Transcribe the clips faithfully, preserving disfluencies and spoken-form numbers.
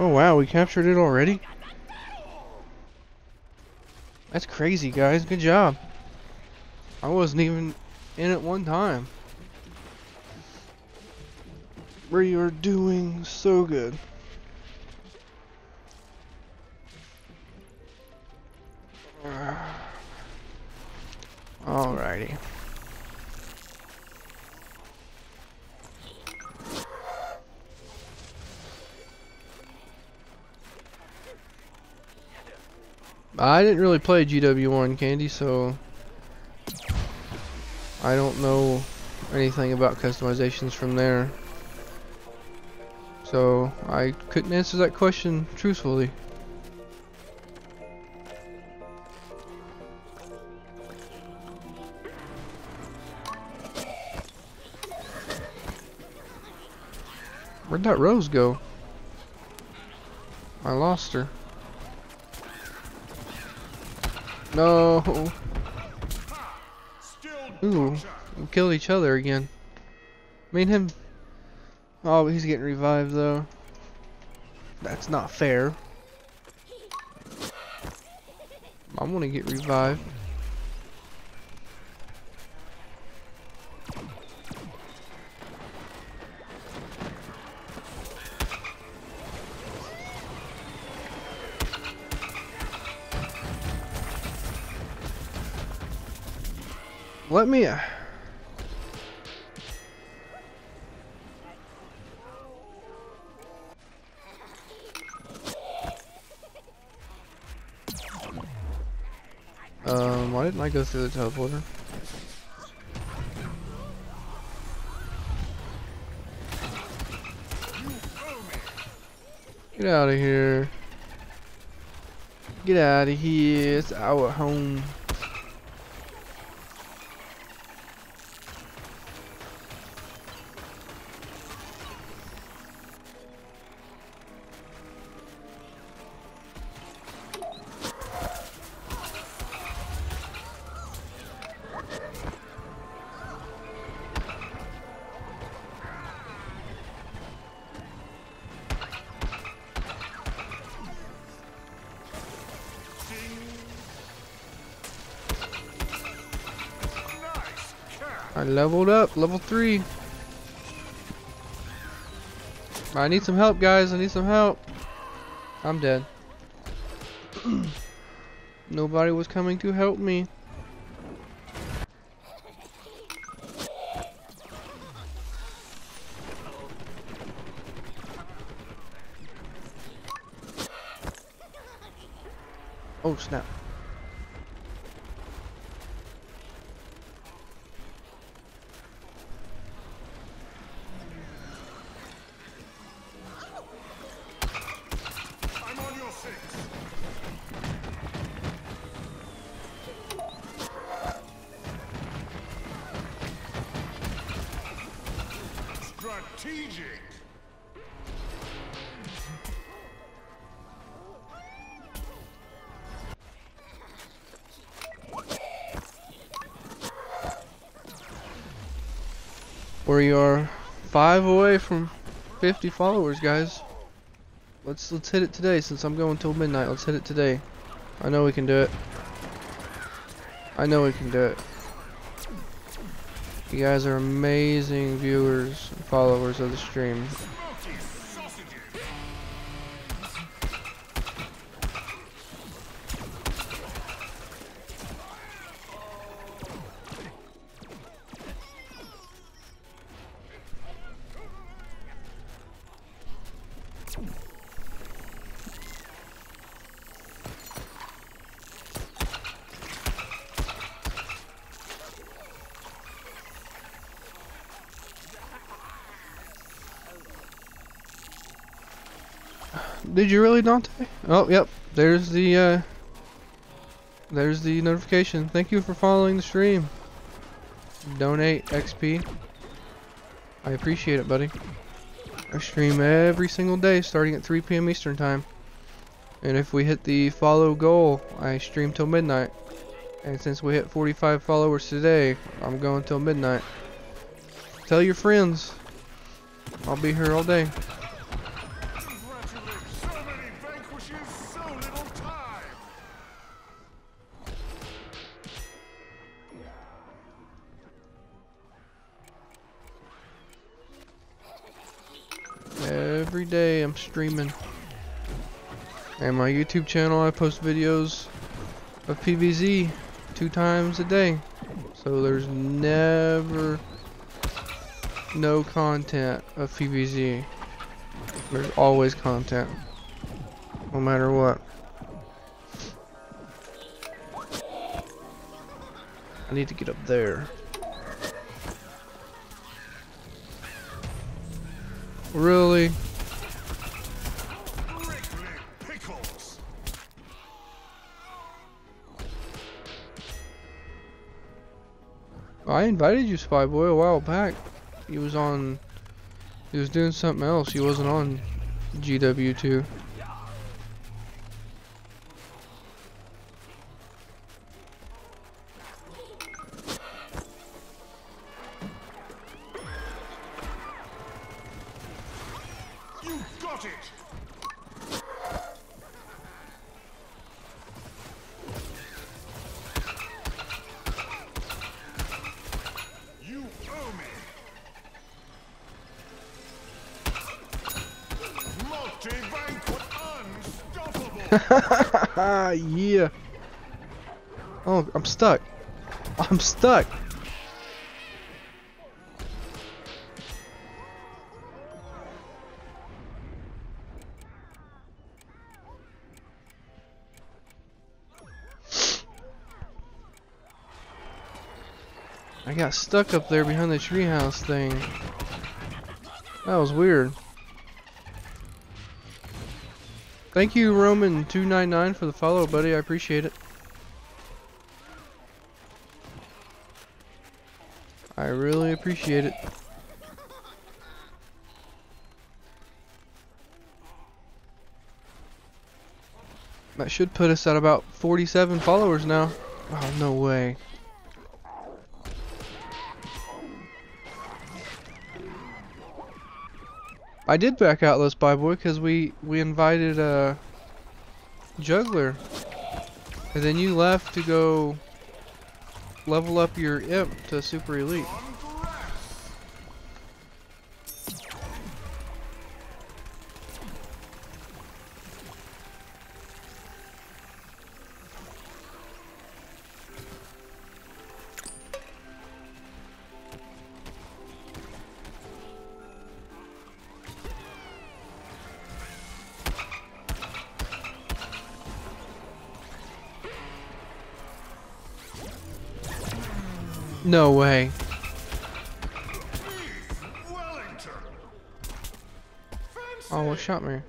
Oh wow, we captured it already? That's crazy, guys. Good job. I wasn't even in it one time. We are doing so good. Alrighty. I didn't really play G W one, Candy, so I don't know anything about customizations from there. So I couldn't answer that question truthfully. Where'd that rose go? I lost her. No. Ooh, we killed each other again. Me and him. Oh, he's getting revived though. That's not fair. I want to get revived. Let me. Uh, um, why didn't I go through the teleporter? Get out of here. Get out of here. It's our home. I leveled up, level three. I need some help, guys. I need some help. I'm dead. Nobody was coming to help me. Oh, snap. Strategic. We are five away from fifty followers, guys. Let's let's hit it today. Since I'm going till midnight, let's hit it today. I know we can do it. I know we can do it. You guys are amazing viewers and followers of the stream. Did you really, Dante? Oh, yep. There's the, uh... There's the notification. Thank you for following the stream. Donate X P. I appreciate it, buddy. I stream every single day, starting at three P M Eastern Time. And if we hit the follow goal, I stream till midnight. And since we hit forty-five followers today, I'm going till midnight. Tell your friends. I'll be here all day. every day I'm streaming. And my YouTube channel, I post videos of P V Z two times a day. So there's never no content of P V Z. There's always content, no matter what. I need to get up there. Really? I invited you, Spy Boy, a while back. He was on. He was doing something else. He wasn't on G W two. Yeah. Oh, I'm stuck. I'm stuck. I got stuck up there behind the treehouse thing. That was weird. Thank you, Roman two ninety-nine, for the follow, buddy. I appreciate it. I really appreciate it. That should put us at about forty-seven followers now. Oh, no way. I did back out, let's buy boy, because we we invited a uh, juggler, and then you left to go level up your imp to super elite. No way. Oh, what shot me?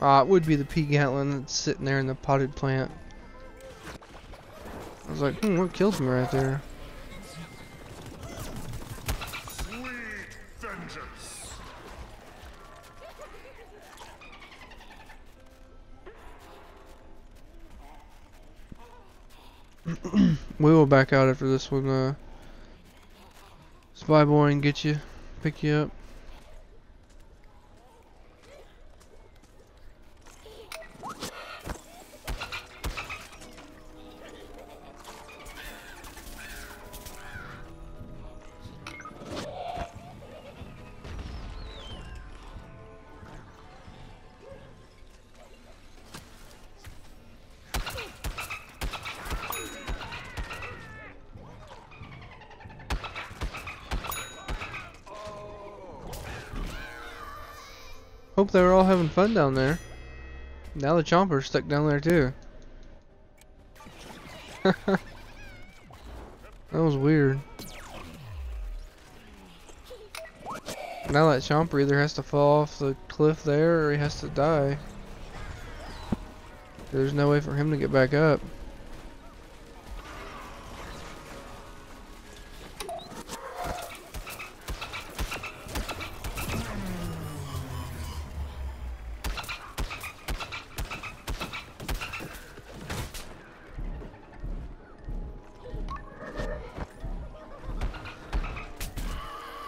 Ah, uh, it would be the pea gatlin that's sitting there in the potted plant. I was like, hmm, what killed me right there? We will back out after this one, uh, Spy Boy, and get you, pick you up. Hope they were all having fun down there. Now the chomper's stuck down there too. That was weird. Now that chomper either has to fall off the cliff there or he has to die. There's no way for him to get back up.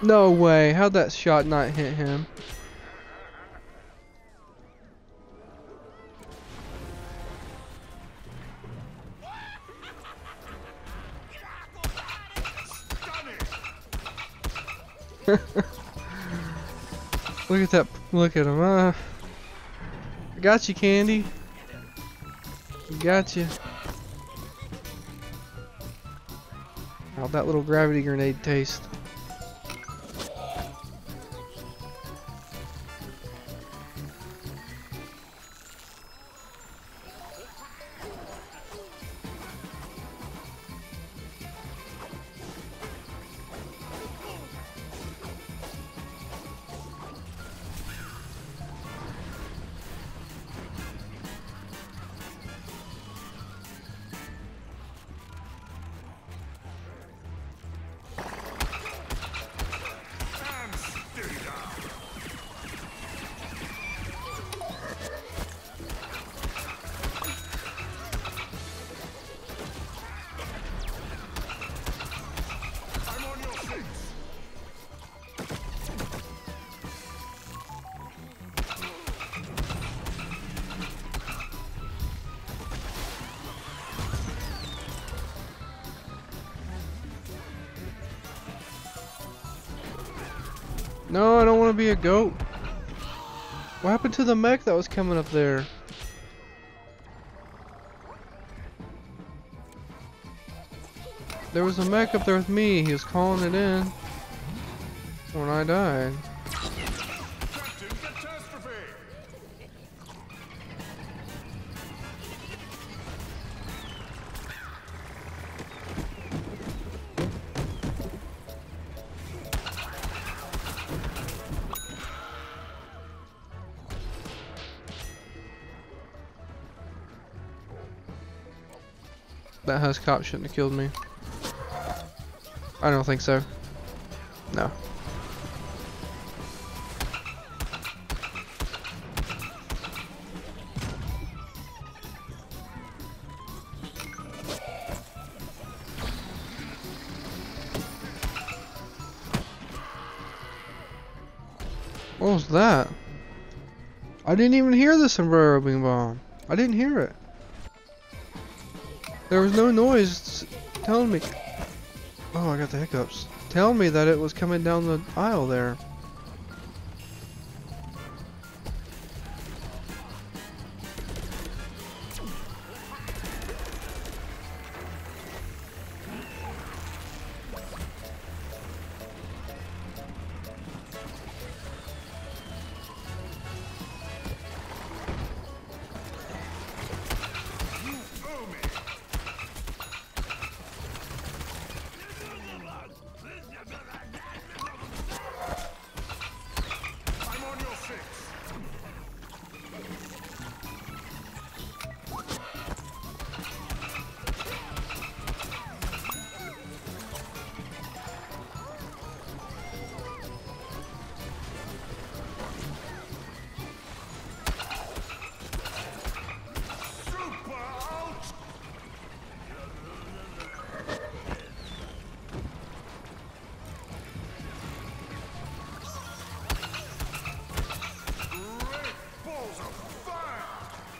No way, how'd that shot not hit him? Look at that. Look at him. Uh, I got you, Candy. Got you. How'd that little gravity grenade taste? No, I don't want to be a goat. What happened to the mech that was coming up there? There was a mech up there with me. He was calling it in when I died. That house cop shouldn't have killed me. I don't think so. No. What was that? I didn't even hear the sombrero being bomb. I didn't hear it. There was no noise telling me. Oh, I got the hiccups. Telling me that it was coming down the aisle there.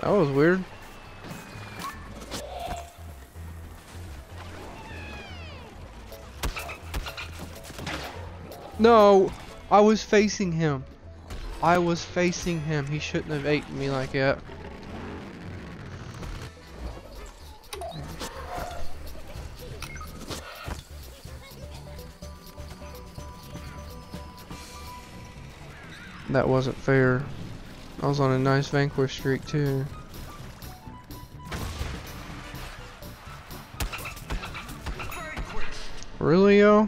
That was weird. No, I was facing him. I was facing him. He shouldn't have eaten me like that. That wasn't fair. I was on a nice vanquish streak too. Vanquish. Really, yo?